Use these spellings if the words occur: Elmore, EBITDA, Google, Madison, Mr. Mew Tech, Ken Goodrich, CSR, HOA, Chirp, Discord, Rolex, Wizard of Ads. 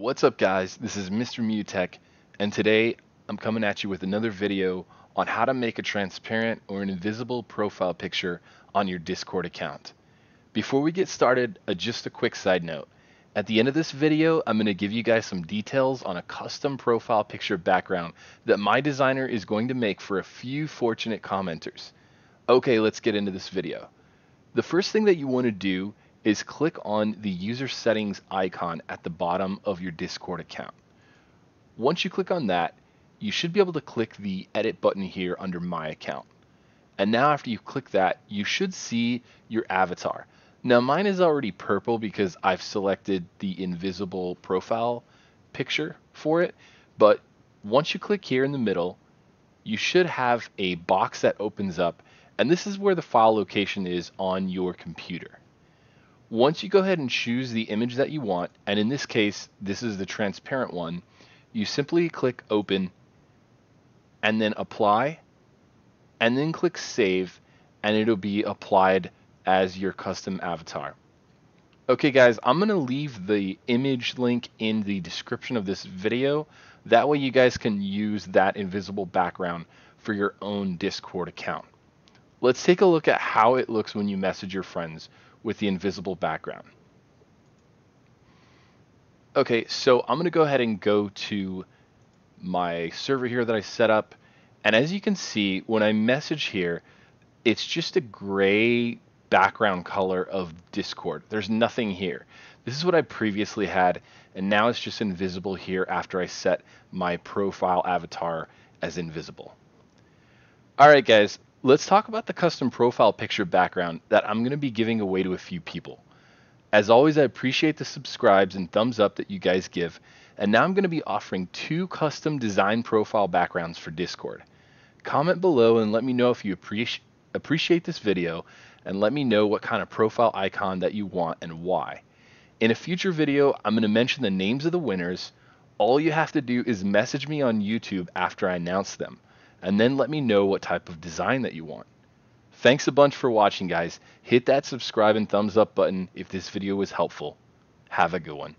What's up guys, this is Mr. Mew Tech, and today I'm coming at you with another video on how to make a transparent or an invisible profile picture on your Discord account. Before we get started, just a quick side note. At the end of this video, I'm going to give you guys some details on a custom profile picture background that my designer is going to make for a few fortunate commenters. Okay, let's get into this video. The first thing that you want to do is click on the user settings icon at the bottom of your Discord account. Once you click on that, you should be able to click the edit button here under my account. And now after you click that, you should see your avatar. Now mine is already purple because I've selected the invisible profile picture for it. But once you click here in the middle, you should have a box that opens up. And this is where the file location is on your computer. Once you go ahead and choose the image that you want, and in this case, this is the transparent one, you simply click open and then apply and then click save, and it'll be applied as your custom avatar. Okay guys, I'm gonna leave the image link in the description of this video. That way you guys can use that invisible background for your own Discord account. Let's take a look at how it looks when you message your friends with the invisible background. Okay, so I'm gonna go ahead and go to my server here that I set up. And as you can see, when I message here, it's just a gray background color of Discord. There's nothing here. This is what I previously had, and now it's just invisible here after I set my profile avatar as invisible. All right, guys. Let's talk about the custom profile picture background that I'm going to be giving away to a few people. As always, I appreciate the subscribes and thumbs up that you guys give. And now I'm going to be offering 2 custom design profile backgrounds for Discord. Comment below and let me know if you appreciate this video, and let me know what kind of profile icon that you want and why. In a future video, I'm going to mention the names of the winners. All you have to do is message me on YouTube after I announce them, and then let me know what type of design that you want. Thanks a bunch for watching, guys. Hit that subscribe and thumbs up button if this video was helpful. Have a good one.